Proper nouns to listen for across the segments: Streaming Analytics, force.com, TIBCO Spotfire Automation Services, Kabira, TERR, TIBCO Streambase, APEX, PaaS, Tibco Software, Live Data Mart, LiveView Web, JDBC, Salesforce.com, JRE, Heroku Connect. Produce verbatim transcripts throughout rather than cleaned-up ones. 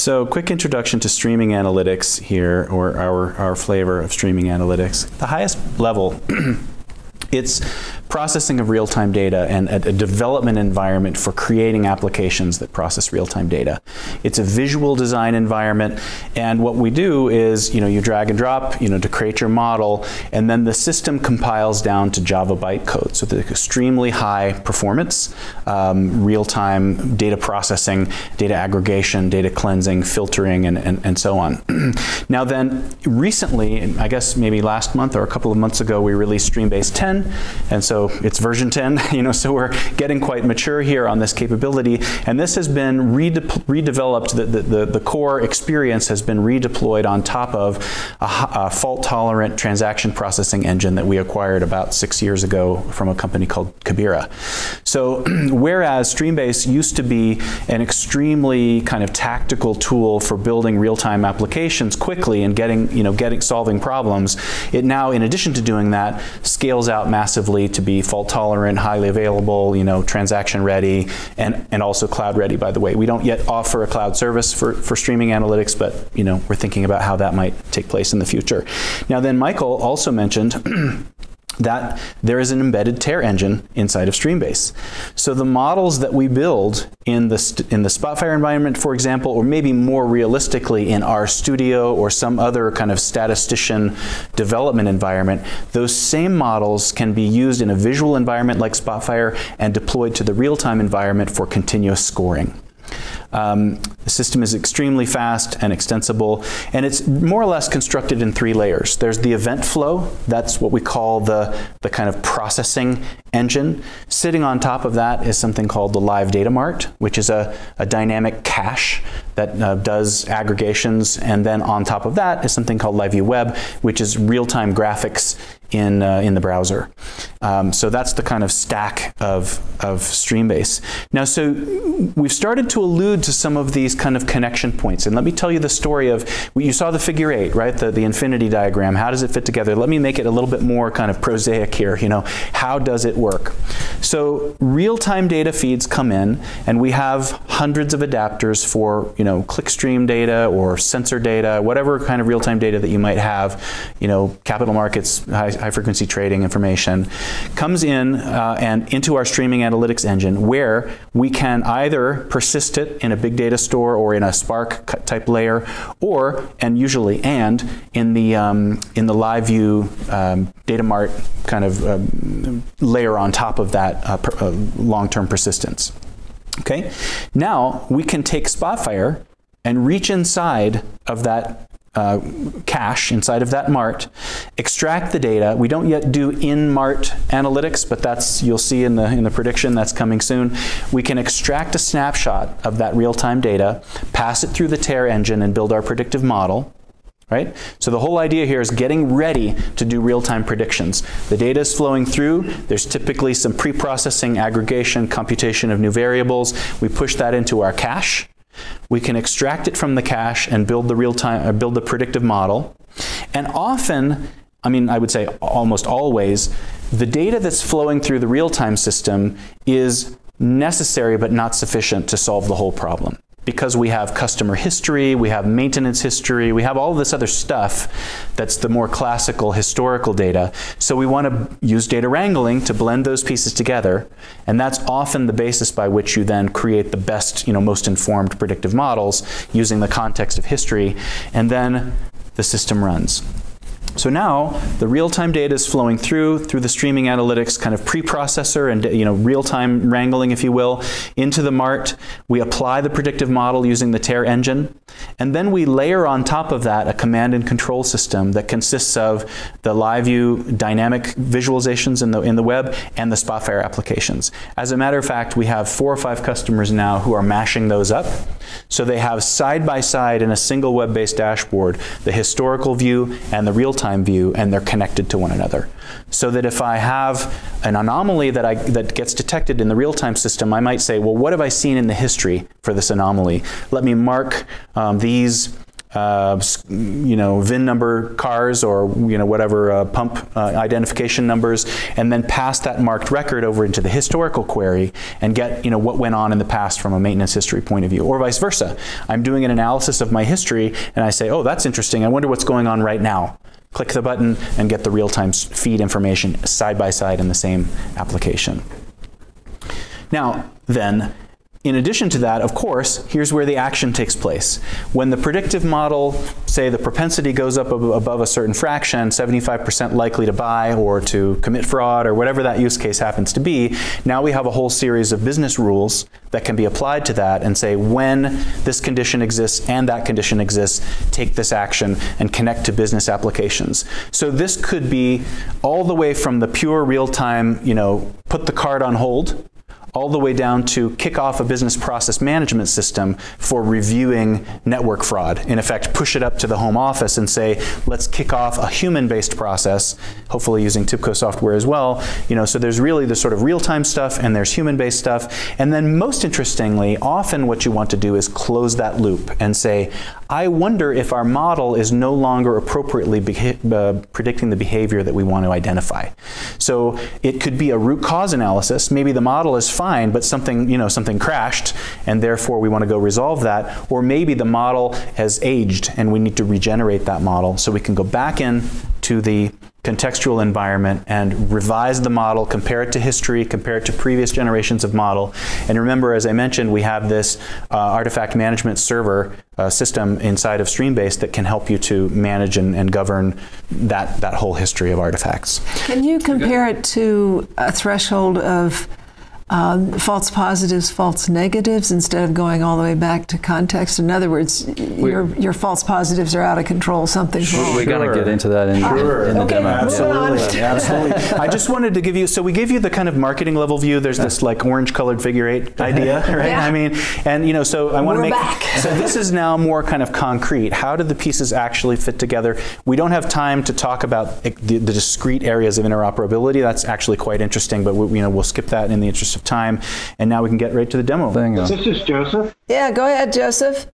So quick introduction to streaming analytics here, or our, our flavor of streaming analytics. The highest level, it's processing of real-time data and a, a development environment for creating applications that process real-time data. It's a visual design environment, and what we do is, you know, you drag and drop, you know, to create your model, and then the system compiles down to Java bytecode. So the extremely high performance, um, real-time data processing, data aggregation, data cleansing, filtering, and, and, and so on. Now then, recently, I guess maybe last month or a couple of months ago, we released Streambase ten, and so it's version ten, you know, so we're getting quite mature here on this capability, and this has been redeveloped, the, the, the, the core experience has been redeployed on top of a, a fault-tolerant transaction processing engine that we acquired about six years ago from a company called Kabira. So whereas Streambase used to be an extremely kind of tactical tool for building real-time applications quickly and getting, you know, getting, solving problems, it now, in addition to doing that, scales out massively to be fault tolerant, highly available, you know, transaction ready, and, and also cloud ready, by the way. We don't yet offer a cloud service for, for streaming analytics, but, you know, we're thinking about how that might take place in the future. Now then, Michael also mentioned that there is an embedded TERR engine inside of Streambase. So the models that we build in the, in the Spotfire environment, for example, or maybe more realistically in our studio or some other kind of statistician development environment, those same models can be used in a visual environment like Spotfire and deployed to the real-time environment for continuous scoring. Um, the system is extremely fast and extensible, and it's more or less constructed in three layers. There's the event flow, that's what we call the, the kind of processing engine. Sitting on top of that is something called the Live Data Mart, which is a, a dynamic cache that uh, does aggregations, and then on top of that is something called LiveView Web, which is real-time graphics in, uh, in the browser. Um, so that's the kind of stack of, of Streambase. Now, so we've started to allude to some of these kind of connection points, and let me tell you the story of, well, you saw the figure eight, right, the, the infinity diagram. How does it fit together? Let me make it a little bit more kind of prosaic here, you know, how does it work? So real-time data feeds come in, and we have hundreds of adapters for, you know, clickstream data or sensor data, whatever kind of real-time data that you might have, you know, capital markets, high, high frequency trading information, comes in uh, and into our streaming analytics engine, where we can either persist it in a big data store or in a Spark type layer, or, and usually, and in the, um, in the LiveView um, Data Mart kind of um, layer on top of that uh, per, uh, long-term persistence. Okay, now we can take Spotfire and reach inside of that Uh, cache, inside of that mart, extract the data. We don't yet do in-mart analytics, but that's, you'll see in the, in the prediction, that's coming soon. We can extract a snapshot of that real-time data, pass it through the TERR engine, and build our predictive model. Right? So the whole idea here is getting ready to do real-time predictions. The data is flowing through. There's typically some pre-processing, aggregation, computation of new variables. We push that into our cache. We can extract it from the cache and build the real-time, or build the predictive model. And often, I mean, I would say almost always, the data that's flowing through the real-time system is necessary but not sufficient to solve the whole problem, because we have customer history, we have maintenance history, we have all this other stuff that's the more classical historical data. So we want to use data wrangling to blend those pieces together, and that's often the basis by which you then create the best, you know, most informed predictive models using the context of history, and then the system runs. So now the real-time data is flowing through, through the streaming analytics kind of preprocessor and, you know, real-time wrangling, if you will, into the mart. We apply the predictive model using the TERR engine, and then we layer on top of that a command and control system that consists of the LiveView dynamic visualizations in the, in the web and the Spotfire applications. As a matter of fact, we have four or five customers now who are mashing those up. So they have side-by-side in a single web-based dashboard the historical view and the real-time view, and they're connected to one another. So that if I have an anomaly that, I, that gets detected in the real-time system, I might say, well, what have I seen in the history for this anomaly? Let me mark um, these uh, you know, V I N number cars, or you know, whatever uh, pump uh, identification numbers, and then pass that marked record over into the historical query and get, you know, what went on in the past from a maintenance history point of view, or vice versa. I'm doing an analysis of my history and I say, oh, that's interesting, I wonder what's going on right now. Click the button and get the real-time feed information side by side in the same application. Now then, in addition to that, of course, here's where the action takes place. When the predictive model, say the propensity goes up ab above a certain fraction, seventy-five percent likely to buy or to commit fraud or whatever that use case happens to be, now we have a whole series of business rules that can be applied to that and say, when this condition exists and that condition exists, take this action and connect to business applications. So this could be all the way from the pure real-time, you know, put the card on hold, all the way down to kick off a business process management system for reviewing network fraud. In effect, push it up to the home office and say, let's kick off a human-based process, hopefully using TIBCO software as well. You know, so there's really the sort of real-time stuff, and there's human-based stuff. And then most interestingly, often what you want to do is close that loop and say, I wonder if our model is no longer appropriately uh, predicting the behavior that we want to identify. So it could be a root cause analysis. Maybe the model is fine, but something, you know, something crashed, and therefore we want to go resolve that. Or maybe the model has aged and we need to regenerate that model, so we can go back in to the contextual environment and revise the model, compare it to history, compare it to previous generations of model. And remember, as I mentioned, we have this uh, artifact management server uh, system inside of Streambase that can help you to manage and, and govern that, that whole history of artifacts. Can you compare it to a threshold of Uh, false positives, false negatives, instead of going all the way back to context? In other words, we, your, your false positives are out of control, something. Sure, we're going to get into that in, sure. in, in okay, the demo. Absolutely, absolutely. I just wanted to give you, so we give you the kind of marketing level view. There's this like orange colored figure eight idea, right? Yeah. I mean, and you know, so I want to make, back. So this is now more kind of concrete. How do the pieces actually fit together? We don't have time to talk about the, the discrete areas of interoperability. That's actually quite interesting, but we, you know, we'll skip that in the interest of time, and now we can get right to the demo. This is Joseph. Yeah, go ahead, Joseph.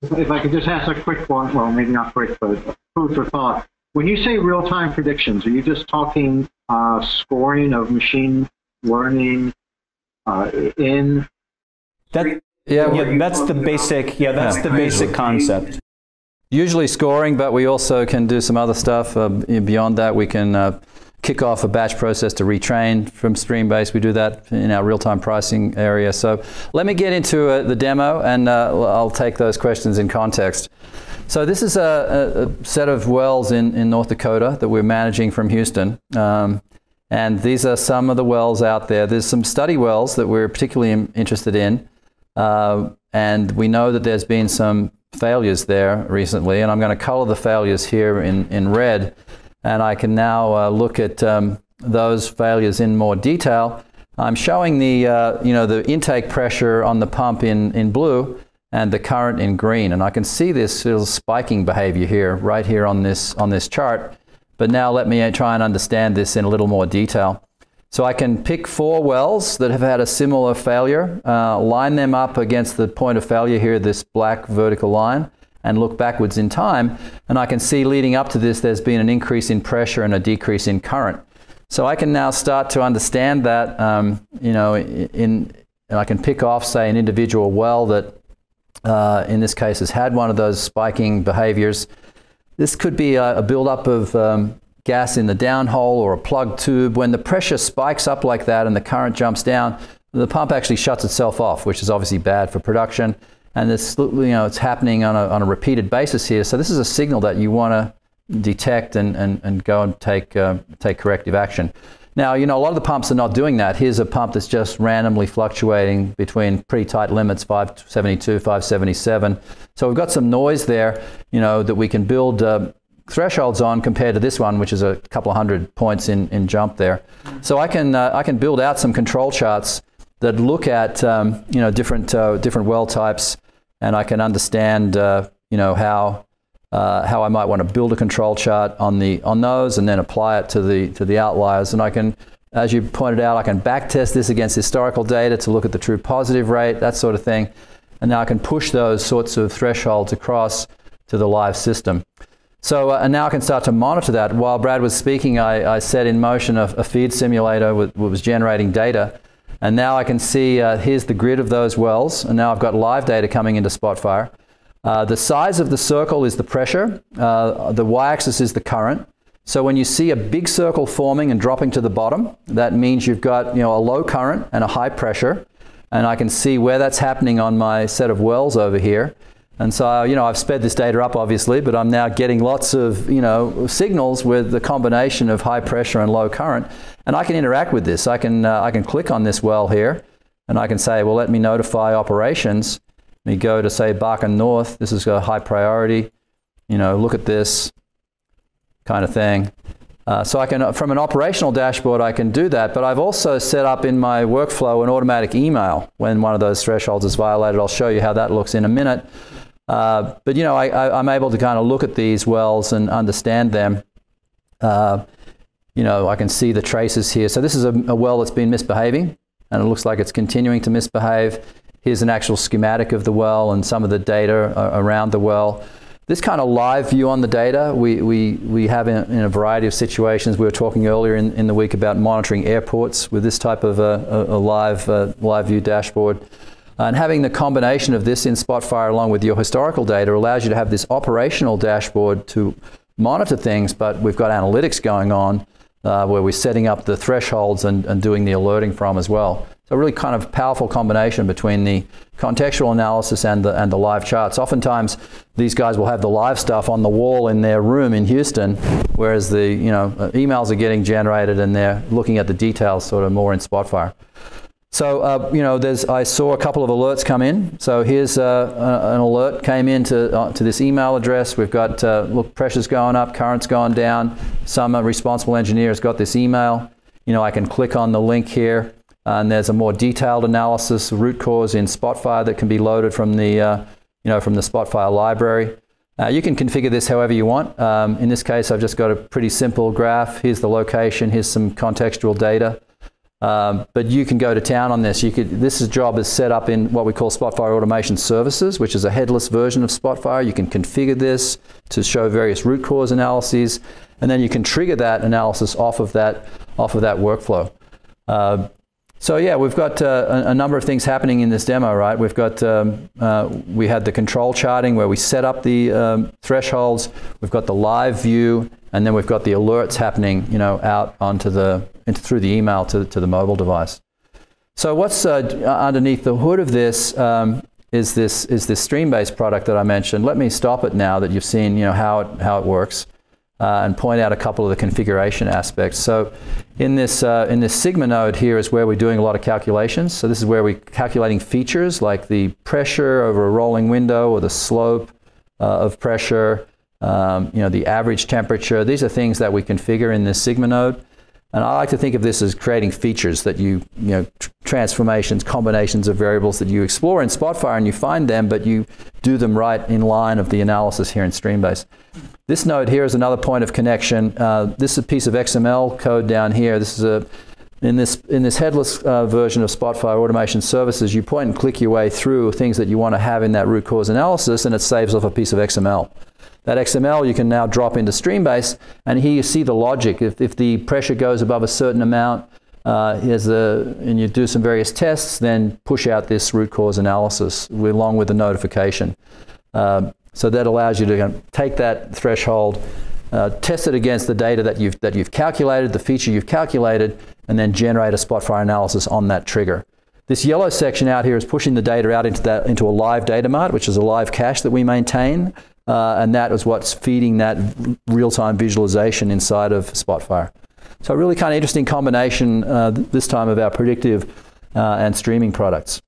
If I could just ask a quick one, well, maybe not quick, but food for thought. When you say real-time predictions, are you just talking uh, scoring of machine learning uh, in? That, yeah, yeah, that's the basic. Yeah, that's yeah. the basic concept. Usually scoring, but we also can do some other stuff uh, beyond that. We can. Uh, kick off a batch process to retrain from Streambase. We do that in our real-time pricing area. So let me get into uh, the demo, and uh, I'll take those questions in context. So this is a, a set of wells in, in North Dakota that we're managing from Houston. Um, and these are some of the wells out there. There's some study wells that we're particularly interested in. Uh, and we know that there's been some failures there recently. And I'm going to color the failures here in, in red. And I can now uh, look at um, those failures in more detail. I'm showing the, uh, you know, the intake pressure on the pump in, in blue and the current in green. And I can see this little spiking behavior here, right here on this, on this chart. But now let me try and understand this in a little more detail. So I can pick four wells that have had a similar failure, uh, line them up against the point of failure here, this black vertical line, and look backwards in time, and I can see leading up to this there's been an increase in pressure and a decrease in current. So I can now start to understand that, um, you know, in, and I can pick off, say, an individual well that uh, in this case has had one of those spiking behaviors. This could be a, a buildup of um, gas in the downhole or a plug tube. When the pressure spikes up like that and the current jumps down, the pump actually shuts itself off, which is obviously bad for production. And this, you know, it's happening on a, on a repeated basis here. So this is a signal that you want to detect and, and, and go and take, uh, take corrective action. Now, you know, a lot of the pumps are not doing that. Here's a pump that's just randomly fluctuating between pretty tight limits, five seventy-two, five seventy-seven. So we've got some noise there, you know, that we can build uh, thresholds on compared to this one, which is a couple of hundred points in, in jump there. So I can, uh, I can build out some control charts that look at, um, you know, different, uh, different well types. And I can understand, uh, you know, how uh, how I might want to build a control chart on the on those, and then apply it to the to the outliers. And I can, as you pointed out, I can backtest this against historical data to look at the true positive rate, that sort of thing. And now I can push those sorts of thresholds across to the live system. So uh, and now I can start to monitor that. While Brad was speaking, I, I set in motion a, a feed simulator with, that was generating data. And now I can see, uh, here's the grid of those wells, and now I've got live data coming into Spotfire. Uh, the size of the circle is the pressure, uh, the y-axis is the current. So when you see a big circle forming and dropping to the bottom, that means you've got, you know, a low current and a high pressure. And I can see where that's happening on my set of wells over here. And so, you know, I've sped this data up, obviously, but I'm now getting lots of, you know, signals with the combination of high pressure and low current. And I can interact with this. I can, uh, I can click on this well here, and I can say, well, let me notify operations. Let me go to, say, Barker North. This is a high priority. You know, look at this kind of thing. Uh, so I can, from an operational dashboard, I can do that. But I've also set up in my workflow an automatic email when one of those thresholds is violated. I'll show you how that looks in a minute. Uh, but, you know, I, I, I'm able to kind of look at these wells and understand them. Uh, you know, I can see the traces here. So this is a, a well that's been misbehaving, and it looks like it's continuing to misbehave. Here's an actual schematic of the well and some of the data around the well. This kind of live view on the data we, we, we have in, in a variety of situations. We were talking earlier in, in the week about monitoring airports with this type of a, a, a live, uh, live view dashboard. And having the combination of this in Spotfire along with your historical data allows you to have this operational dashboard to monitor things, but we've got analytics going on uh, where we're setting up the thresholds and, and doing the alerting from as well. So really kind of powerful combination between the contextual analysis and the, and the live charts. Oftentimes these guys will have the live stuff on the wall in their room in Houston, whereas the, you know, emails are getting generated and they're looking at the details sort of more in Spotfire. So, uh, you know, there's, I saw a couple of alerts come in. So here's uh, an alert came in to, uh, to this email address. We've got, uh, look, pressure's going up, current's gone down. Some responsible engineer has got this email. You know, I can click on the link here, and there's a more detailed analysis of root cause in Spotfire that can be loaded from the, uh, you know, from the Spotfire library. Uh, you can configure this however you want. Um, in this case, I've just got a pretty simple graph. Here's the location, here's some contextual data. Um, but you can go to town on this. You could, this job is set up in what we call Spotfire Automation Services, which is a headless version of Spotfire. You can configure this to show various root cause analyses, and then you can trigger that analysis off of that, off of that workflow. Uh, so yeah, we've got uh, a, a number of things happening in this demo, right? We've got, um, uh, we had the control charting where we set up the um, thresholds. We've got the live view, and then we've got the alerts happening, you know, out onto the, into, through the email to, to the mobile device. So what's uh, underneath the hood of this um, is this is this Streambase product that I mentioned. Let me stop it now that you've seen, you know, how it how it works, uh, and point out a couple of the configuration aspects. So in this uh, in this Sigma node here is where we're doing a lot of calculations. So this is where we're calculating features like the pressure over a rolling window or the slope uh, of pressure. Um, you know, the average temperature. These are things that we configure in this Sigma node. And I like to think of this as creating features that you, you know, tr transformations, combinations of variables that you explore in Spotfire and you find them, but you do them right in line of the analysis here in Streambase. This node here is another point of connection. Uh, this is a piece of X M L code down here. This is a, in this, in this headless uh, version of Spotfire Automation Services, you point and click your way through things that you want to have in that root cause analysis, and it saves off a piece of X M L. That X M L you can now drop into Streambase, and here you see the logic. If, if the pressure goes above a certain amount, uh, here's the, and you do some various tests, then push out this root cause analysis along with the notification. Um, so that allows you to take that threshold, uh, test it against the data that you've, that you've calculated, the feature you've calculated, and then generate a Spotfire analysis on that trigger. This yellow section out here is pushing the data out into, that, into a live data mart, which is a live cache that we maintain. Uh, and that is what's feeding that real-time visualization inside of Spotfire. So a really kind of interesting combination uh, th this time of our predictive uh, and streaming products.